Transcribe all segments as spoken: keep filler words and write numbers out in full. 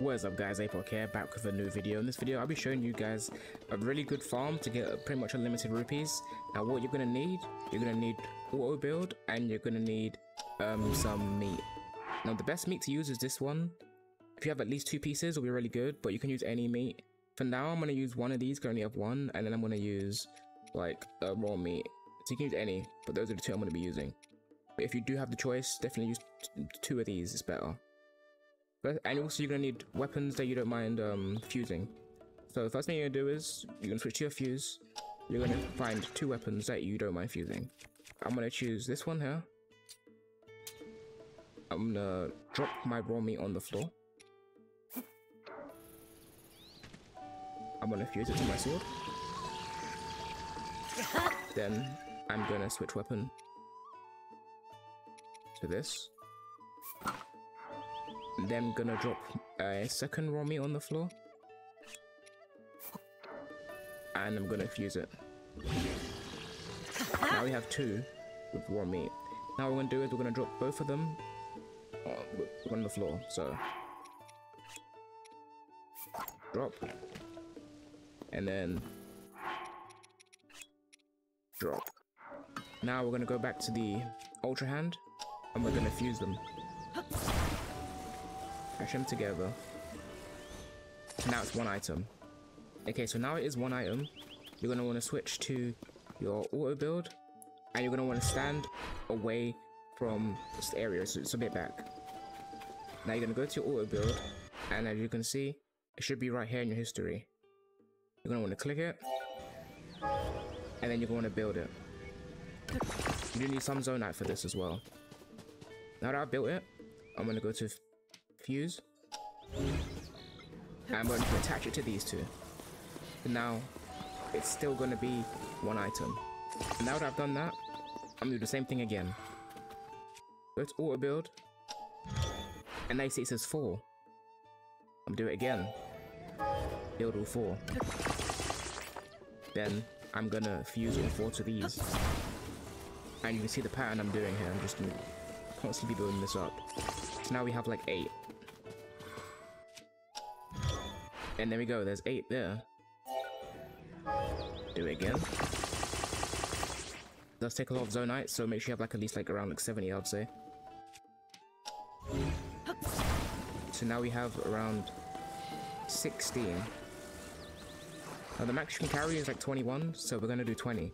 What is up guys, Apoc here, back with a new video. In this video I'll be showing you guys a really good farm to get pretty much unlimited rupees. Now what you're gonna need, you're gonna need auto build and you're gonna need um, some meat. Now the best meat to use is this one. If you have at least two pieces it'll be really good, but you can use any meat. For now I'm gonna use one of these, I only have one, and then I'm gonna use like uh, raw meat. So you can use any, but those are the two I'm gonna be using. But if you do have the choice, definitely use t two of these, it's better. And also you're going to need weapons that you don't mind um, fusing. So the first thing you're going to do is, you're going to switch to your fuse. You're going to find two weapons that you don't mind fusing. I'm going to choose this one here. I'm going to drop my raw meat on the floor. I'm going to fuse it to my sword. Then I'm going to switch weapon to this. Then gonna drop a second raw meat on the floor and I'm gonna fuse it. Now we have two with raw meat. Now what we're gonna do is we're gonna drop both of them on the floor. So drop and then drop. Now we're gonna go back to the Ultra Hand and we're gonna fuse them. Mash them together. Now it's one item. Okay, so now it is one item. You're gonna want to switch to your auto build, and you're gonna want to stand away from this area, so it's a bit back. Now you're gonna go to your auto build, and as you can see, it should be right here in your history. You're gonna want to click it, and then you're gonna want to build it. You do need some Zonite for this as well. Now that I've built it, I'm gonna go to fuse, and I'm going to attach it to these two. And now it's still going to be one item. And now that I've done that, I'm going to do the same thing again. Go to auto build, and now you see it says four. I'm going to do it again. Build all four. Then I'm going to fuse all four to these. And you can see the pattern I'm doing here. I'm just going to constantly building this up. So now we have like eight. And there we go, there's eight there. Do it again. It does take a lot of Zonite, so make sure you have like at least like around like seventy, I would say. So now we have around sixteen. Now the max you can carry is like twenty-one, so we're gonna do twenty.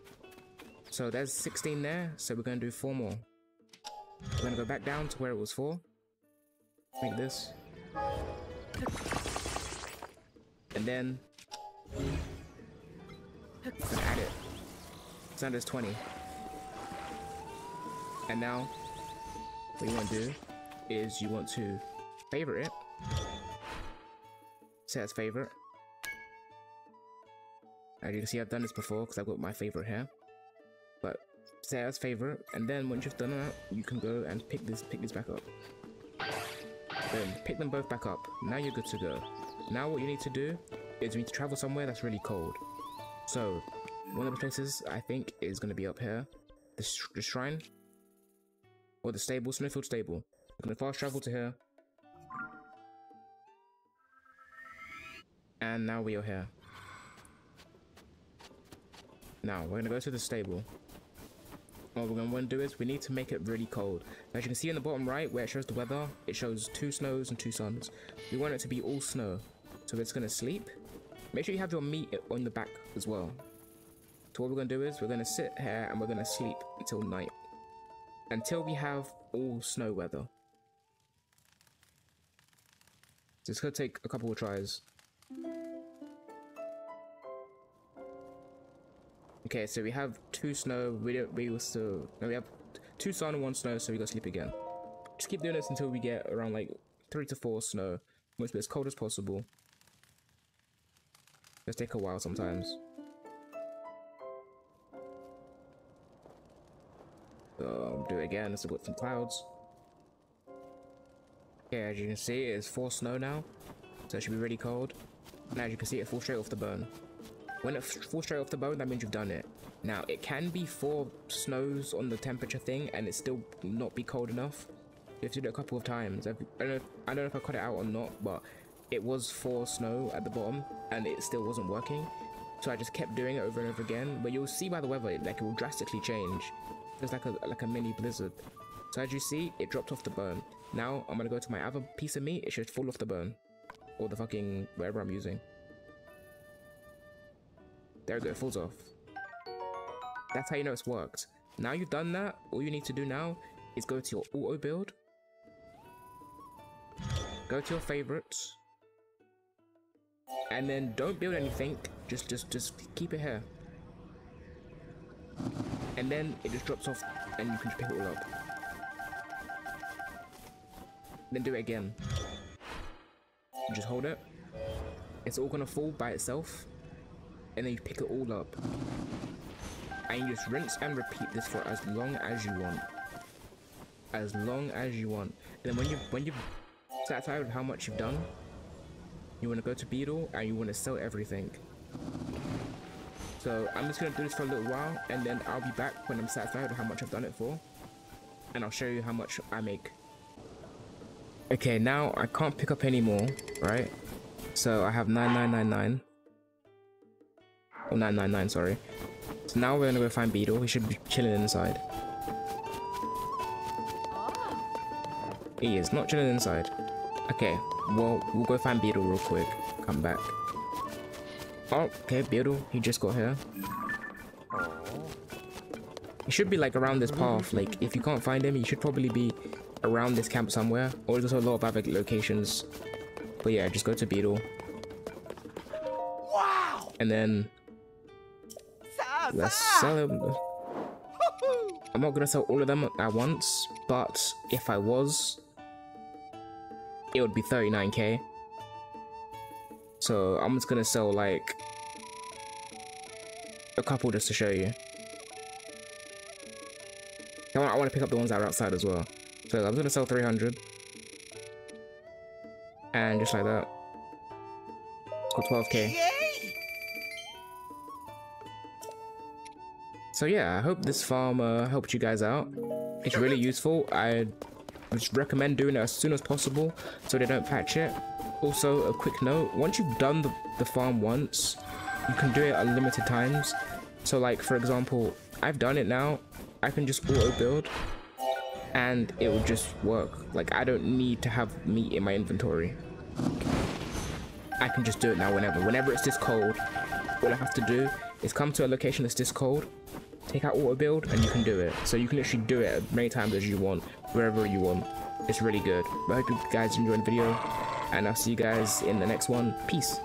So there's sixteen there, so we're gonna do four more. We're gonna go back down to where it was four. Make this. And then add it. So now there's twenty. And now what you want to do is you want to favorite it. Set as favorite. As you can see, I've done this before because I've got my favorite here. But set as favorite, and then once you've done that, you can go and pick this, pick this back up. Boom! Pick them both back up. Now you're good to go. Now what you need to do is you need to travel somewhere that's really cold. So one of the places I think is going to be up here, the, sh the shrine or the stable, Smithfield stable. We're going to fast travel to here, and now we are here. Now we're going to go to the stable. What we're going to want to do is we need to make it really cold. As you can see in the bottom right where it shows the weather, it shows two snows and two suns. We want it to be all snow. So it's going to sleep. Make sure you have your meat on the back as well. So what we're going to do is we're going to sit here and we're going to sleep until night. Until we have all snow weather. So it's going to take a couple of tries. Okay, so we have two snow, we don't, we will still, no, we have two sun and one snow, so we gotta sleep again. Just keep doing this until we get around like three to four snow, which is as cold as possible. Let's take a while sometimes. So, do it again, let's put some clouds. Okay, as you can see, it's four snow now, so it should be really cold. And as you can see, it falls straight off the bone. When it falls straight off the bone, that means you've done it. Now, it can be four snows on the temperature thing, and it still not be cold enough. You have to do it a couple of times. I've, I, don't know if, I don't know if I cut it out or not, but it was for snow at the bottom and it still wasn't working, so I just kept doing it over and over again. But you'll see by the weather, it, like it will drastically change. There's like a like a mini blizzard. So as you see, it dropped off the bone. Now I'm gonna go to my other piece of meat. It should fall off the bone, or the fucking whatever I'm using. There we go, it falls off. That's how you know it's worked. Now you've done that, all you need to do now is go to your auto build, go to your favorites, and then don't build anything, just just just keep it here, and then it just drops off and you can just pick it all up, then do it again. Just hold it, it's all gonna fall by itself, and then you pick it all up, and you just rinse and repeat this for as long as you want, as long as you want. And then when you when you've satisfied with how much you've done, you want to go to Beedle and you want to sell everything. So I'm just going to do this for a little while, and then I'll be back when I'm satisfied with how much I've done it for, and I'll show you how much I make. Okay, now I can't pick up any more, right? So I have nine nine nine nine, or nine nine nine, sorry. So now we're gonna go find Beedle. He should be chilling inside. He is not chilling inside. Okay, well, we'll go find Beedle real quick. Come back. Oh, okay, Beedle, he just got here. He should be like around this path. Like, if you can't find him, he should probably be around this camp somewhere, or there's a lot of other locations. But yeah, just go to Beedle. Wow! And then let's sell them. I'm not gonna sell all of them at once, but if I was, it would be thirty-nine K. So I'm just gonna sell like a couple just to show you. I want, I want to pick up the ones that are outside as well. So I'm gonna sell three hundred, and just like that, it's got twelve K. Yeah. So yeah, I hope this farm uh, helped you guys out. It's really useful. I would recommend doing it as soon as possible so they don't patch it. Also, a quick note, once you've done the, the farm once, you can do it unlimited times. So like, for example, I've done it now. I can just auto build and it will just work. Like, I don't need to have meat in my inventory. I can just do it now whenever. Whenever it's this cold, all I have to do is come to a location that's this cold, take out auto build, and you can do it. So you can literally do it as many times as you want, wherever you want. It's really good. But I hope you guys enjoyed the video, and I'll see you guys in the next one. Peace.